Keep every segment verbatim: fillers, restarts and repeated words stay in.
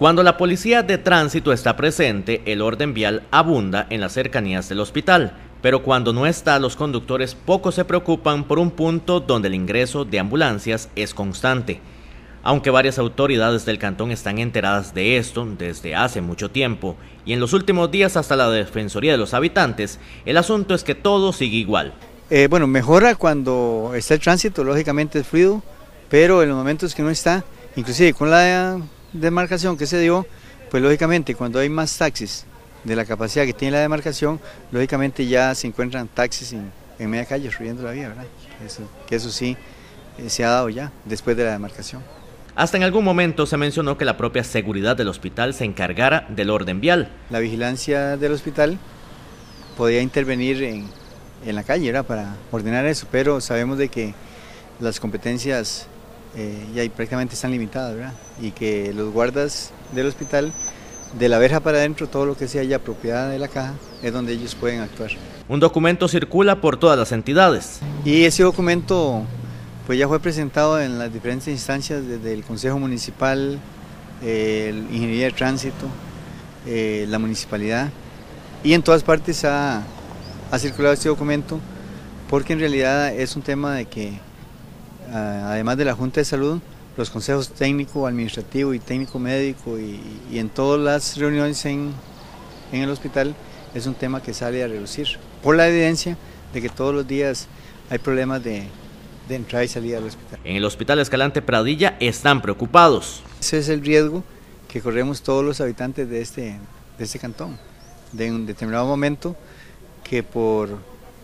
Cuando la Policía de Tránsito está presente, el orden vial abunda en las cercanías del hospital, pero cuando no está, los conductores poco se preocupan por un punto donde el ingreso de ambulancias es constante. Aunque varias autoridades del cantón están enteradas de esto desde hace mucho tiempo, y en los últimos días hasta la Defensoría de los Habitantes, el asunto es que todo sigue igual. Eh, bueno, mejora cuando está el tránsito, lógicamente es fluido, pero en los momentos que no está, inclusive con la demarcación que se dio, pues lógicamente cuando hay más taxis de la capacidad que tiene la demarcación, lógicamente ya se encuentran taxis en, en media calle, fluyendo la vía, ¿verdad? Eso, que eso sí eh, se ha dado ya después de la demarcación. Hasta en algún momento se mencionó que la propia seguridad del hospital se encargara del orden vial. La vigilancia del hospital podía intervenir en, en la calle, ¿verdad?, para ordenar eso, pero sabemos de que las competencias eh, ya prácticamente están limitadas, ¿verdad?, y que los guardas del hospital, de la verja para adentro, todo lo que sea ya propiedad de la caja, es donde ellos pueden actuar. Un documento circula por todas las entidades. Y ese documento pues ya fue presentado en las diferentes instancias, desde el Consejo Municipal, eh, la Ingeniería de Tránsito, eh, la Municipalidad, y en todas partes ha, ha circulado este documento, porque en realidad es un tema de que, a, además de la Junta de Salud, los consejos técnico, administrativo y técnico médico y, y en todas las reuniones en, en el hospital, es un tema que sale a relucir, por la evidencia de que todos los días hay problemas de... de entrada y salida del hospital. En el Hospital Escalante Pradilla están preocupados. Ese es el riesgo que corremos todos los habitantes de este, de este cantón, de un determinado momento que por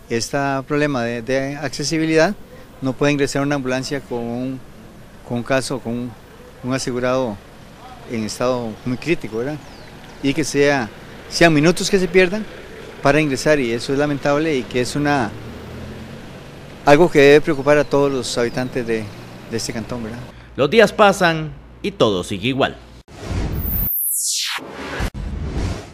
este problema de, de accesibilidad no puede ingresar una ambulancia con un, con un caso, con un, un asegurado en estado muy crítico, ¿verdad? Y que sea, sean minutos que se pierdan para ingresar, y eso es lamentable y que es una... algo que debe preocupar a todos los habitantes de, de este cantón, ¿verdad? Los días pasan y todo sigue igual.